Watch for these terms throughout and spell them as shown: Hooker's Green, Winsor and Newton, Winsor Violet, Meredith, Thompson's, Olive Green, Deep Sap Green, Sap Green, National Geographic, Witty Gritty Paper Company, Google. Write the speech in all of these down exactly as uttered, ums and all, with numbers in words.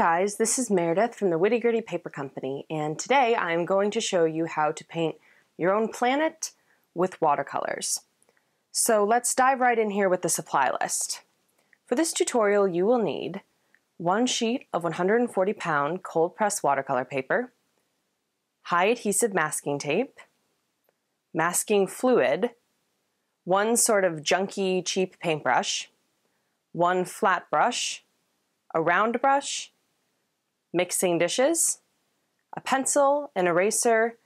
guys, this is Meredith from the Witty Gritty Paper Company, and today I'm going to show you how to paint your own planet with watercolors. So let's dive right in here with the supply list. For this tutorial you will need one sheet of one hundred forty pound cold press watercolor paper, high adhesive masking tape, masking fluid, one sort of junky cheap paintbrush, one flat brush, a round brush, mixing dishes, a pencil, an eraser,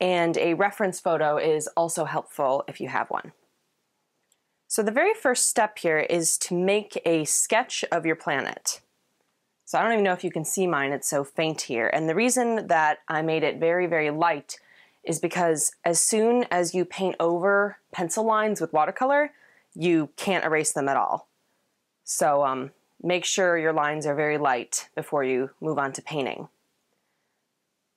and a reference photo is also helpful if you have one. So the very first step here is to make a sketch of your planet. So I don't even know if you can see mine, it's so faint here. And the reason that I made it very, very light is because as soon as you paint over pencil lines with watercolor, you can't erase them at all. So um, make sure your lines are very light before you move on to painting.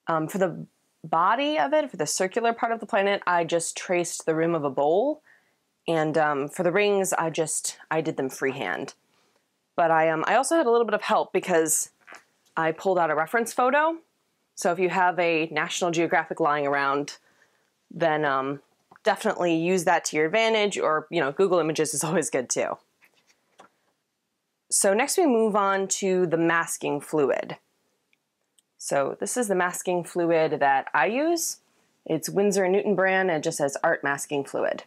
Um, for the body of it, for the circular part of the planet, I just traced the rim of a bowl. And um, for the rings, I just, I did them freehand. But I, um, I also had a little bit of help because I pulled out a reference photo. So if you have a National Geographic lying around, then um, definitely use that to your advantage, or, you know, Google Images is always good too. So next we move on to the masking fluid. So this is the masking fluid that I use. It's Winsor and Newton brand, and it just says Art Masking Fluid.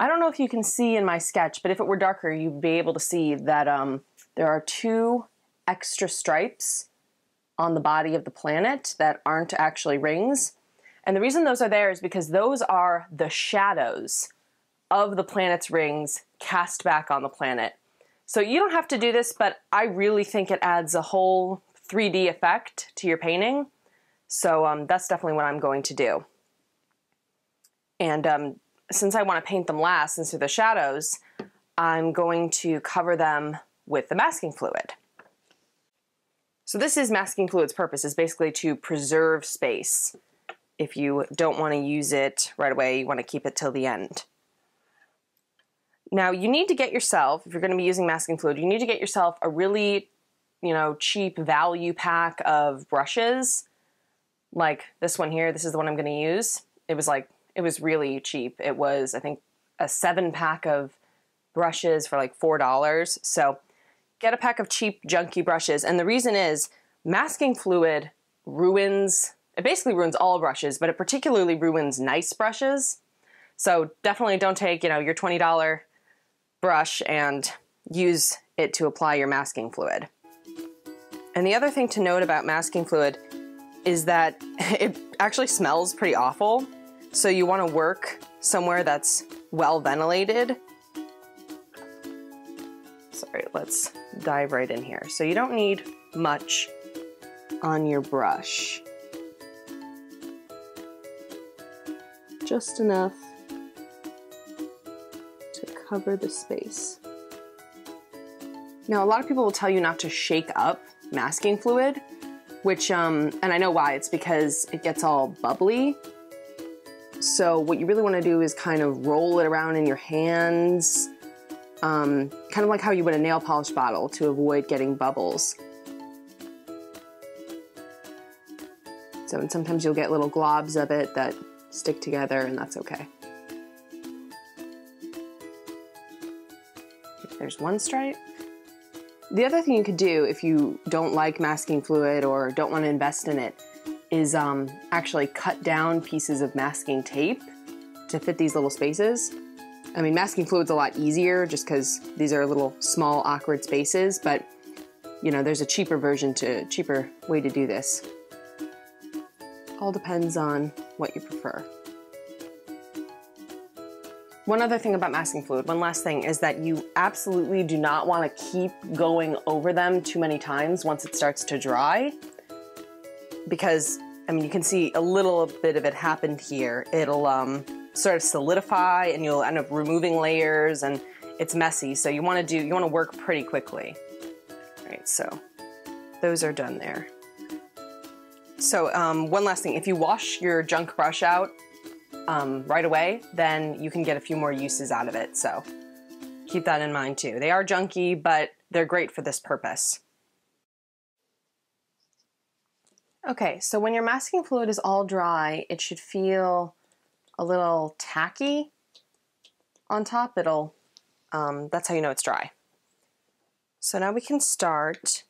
I don't know if you can see in my sketch, but if it were darker, you'd be able to see that um, there are two extra stripes on the body of the planet that aren't actually rings. And the reason those are there is because those are the shadows of the planet's rings cast back on the planet. So you don't have to do this, but I really think it adds a whole three D effect to your painting. So um, that's definitely what I'm going to do. And um, since I want to paint them last, and so the shadows, I'm going to cover them with the masking fluid. So this is masking fluid's purpose, is basically to preserve space. If you don't want to use it right away, you want to keep it till the end. Now you need to get yourself, if you're going to be using masking fluid, you need to get yourself a really, you know, cheap value pack of brushes. Like this one here, this is the one I'm going to use. It was like, it was really cheap. It was, I think, a seven pack of brushes for like four dollars. So get a pack of cheap, junky brushes. And the reason is masking fluid ruins, it basically ruins all brushes, but it particularly ruins nice brushes. So definitely don't take, you know, your twenty dollar brush and use it to apply your masking fluid. And the other thing to note about masking fluid is that it actually smells pretty awful. So you want to work somewhere that's well ventilated. Sorry, let's dive right in here. So you don't need much on your brush. Just enough to cover the space. Now, a lot of people will tell you not to shake up masking fluid, which, um, and I know why, it's because it gets all bubbly. So what you really want to do is kind of roll it around in your hands, um, kind of like how you would a nail polish bottle, to avoid getting bubbles. So, and sometimes you'll get little globs of it that stick together, and that's okay. There's one stripe. The other thing you could do if you don't like masking fluid or don't want to invest in it is um, actually cut down pieces of masking tape to fit these little spaces. I mean, masking fluid's a lot easier just because these are little small awkward spaces, but you know, there's a cheaper version to cheaper way to do this. All depends on what you prefer. One other thing about masking fluid, one last thing, is that you absolutely do not want to keep going over them too many times once it starts to dry. Because, I mean, you can see a little bit of it happened here. It'll um, sort of solidify and you'll end up removing layers and it's messy. So you want to do, you want to work pretty quickly. All right, so those are done there. So um, one last thing, if you wash your junk brush out um, right away, then you can get a few more uses out of it. So keep that in mind too. They are junky, but They're great for this purpose. Okay, so when your masking fluid is all dry, it should feel a little tacky on top. It'll, um, that's how you know it's dry. So now we can start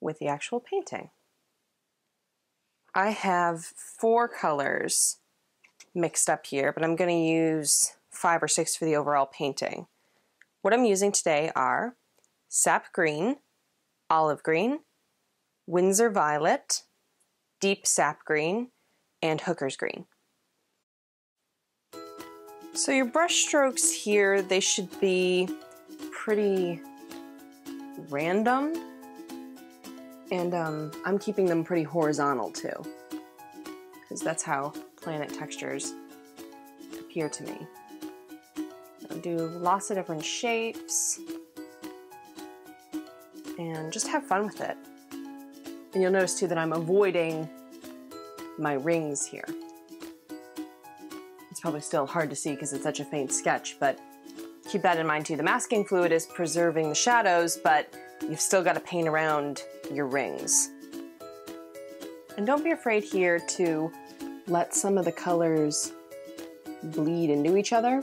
with the actual painting. I have four colors mixed up here, but I'm going to use five or six for the overall painting. What I'm using today are Sap Green, Olive Green, Winsor Violet, Deep Sap Green, and Hooker's Green. So your brush strokes here, they should be pretty random, and um, I'm keeping them pretty horizontal too, because that's how planet textures appear to me. I'll do lots of different shapes and just have fun with it. And you'll notice too that I'm avoiding my rings here. It's probably still hard to see because it's such a faint sketch, but keep that in mind too. The masking fluid is preserving the shadows, but you've still got to paint around your rings. And don't be afraid here to let some of the colors bleed into each other,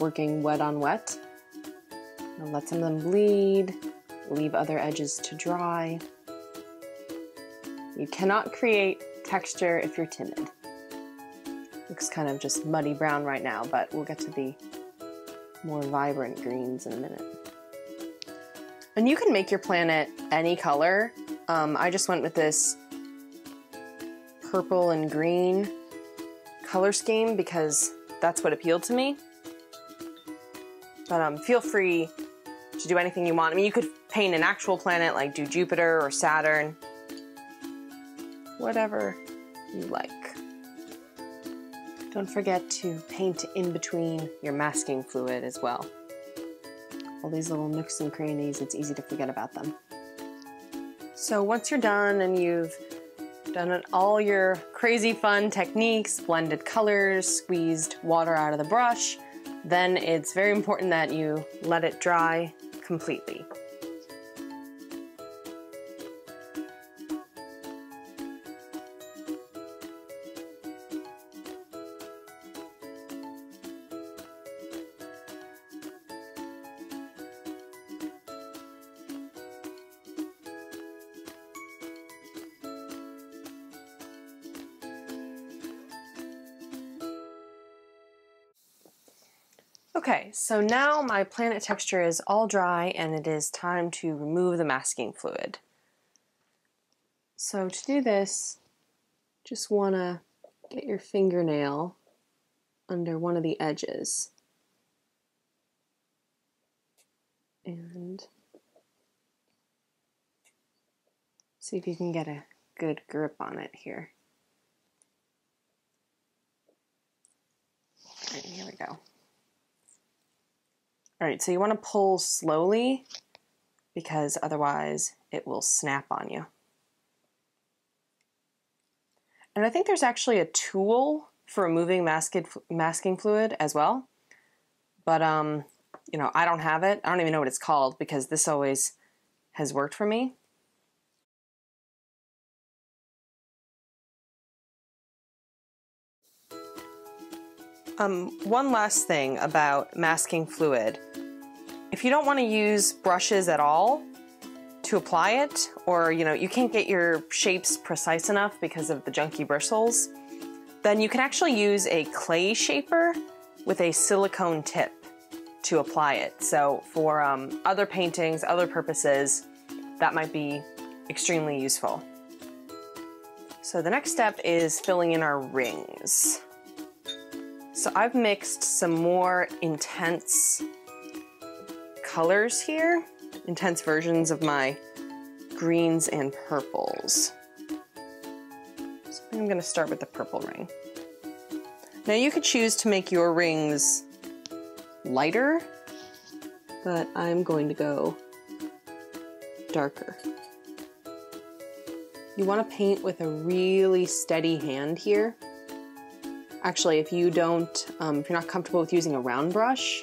working wet on wet. And let some of them bleed. Leave other edges to dry. You cannot create texture if you're timid. Looks kind of just muddy brown right now, but we'll get to the more vibrant greens in a minute. And you can make your planet any color. Um, I just went with this purple and green color scheme because that's what appealed to me. But um, feel free to do anything you want. I mean, you could paint an actual planet, like do Jupiter or Saturn, whatever you like. Don't forget to paint in between your masking fluid as well. All these little nooks and crannies, it's easy to forget about them. So once you're done and you've done all your crazy fun techniques, blended colors, squeezed water out of the brush, then it's very important that you let it dry completely. Okay, so now my planet texture is all dry and it is time to remove the masking fluid. So to do this, just wanna get your fingernail under one of the edges and see if you can get a good grip on it here. All right, here we go. All right, so you want to pull slowly because otherwise it will snap on you. And I think there's actually a tool for removing masking fluid as well. But, um, you know, I don't have it. I don't even know what it's called because this always has worked for me. Um, one last thing about masking fluid. If you don't want to use brushes at all to apply it, or you know, you can't get your shapes precise enough because of the junky bristles, then you can actually use a clay shaper with a silicone tip to apply it. So for um, other paintings, other purposes, that might be extremely useful. So the next step is filling in our rings. So I've mixed some more intense colors here, intense versions of my greens and purples. So I'm going to start with the purple ring. Now you could choose to make your rings lighter, but I'm going to go darker. You want to paint with a really steady hand here. Actually, if you don't, um, if you're not comfortable with using a round brush,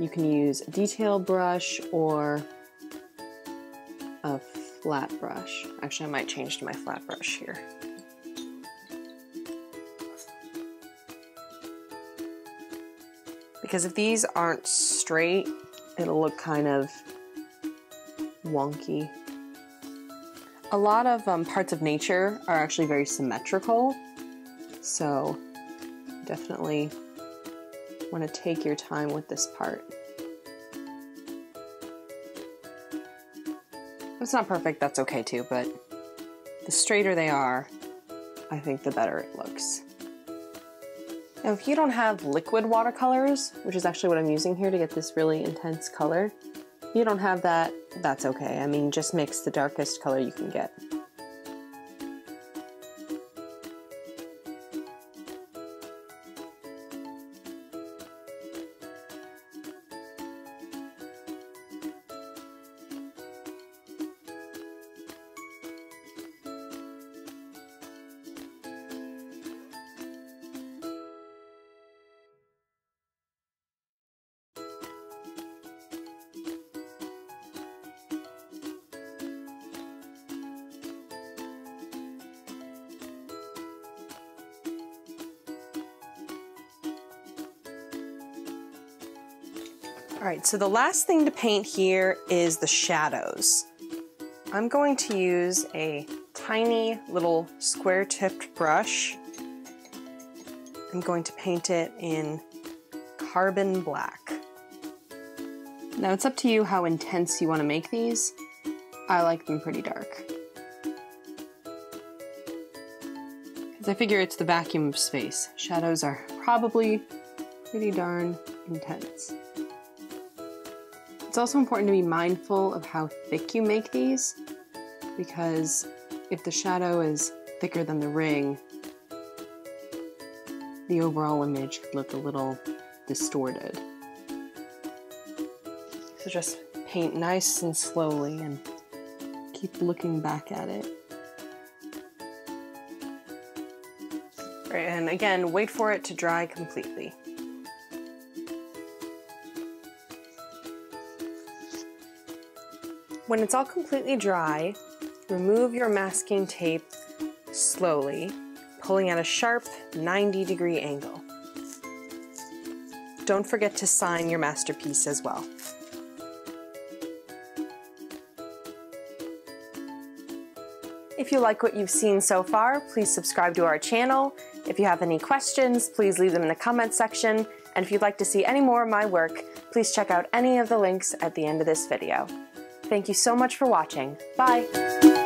You can use a detail brush or a flat brush. Actually, I might change to my flat brush here. Because if these aren't straight, it'll look kind of wonky. A lot of um, parts of nature are actually very symmetrical, so definitely want to take your time with this part. If it's not perfect, that's okay too, but the straighter they are, I think the better it looks. Now, if you don't have liquid watercolors, which is actually what I'm using here to get this really intense color, if you don't have that, that's okay. I mean, just mix the darkest color you can get. All right, so the last thing to paint here is the shadows. I'm going to use a tiny little square-tipped brush. I'm going to paint it in carbon black. Now it's up to you how intense you want to make these. I like them pretty dark. Because I figure it's the vacuum of space. Shadows are probably pretty darn intense. It's also important to be mindful of how thick you make these, because if the shadow is thicker than the ring, the overall image could look a little distorted. So just paint nice and slowly and keep looking back at it. Right, and again, wait for it to dry completely. When it's all completely dry, remove your masking tape slowly, pulling at a sharp ninety degree angle. Don't forget to sign your masterpiece as well. If you like what you've seen so far, please subscribe to our channel. If you have any questions, please leave them in the comments section. And if you'd like to see any more of my work, please check out any of the links at the end of this video. Thank you so much for watching. Bye!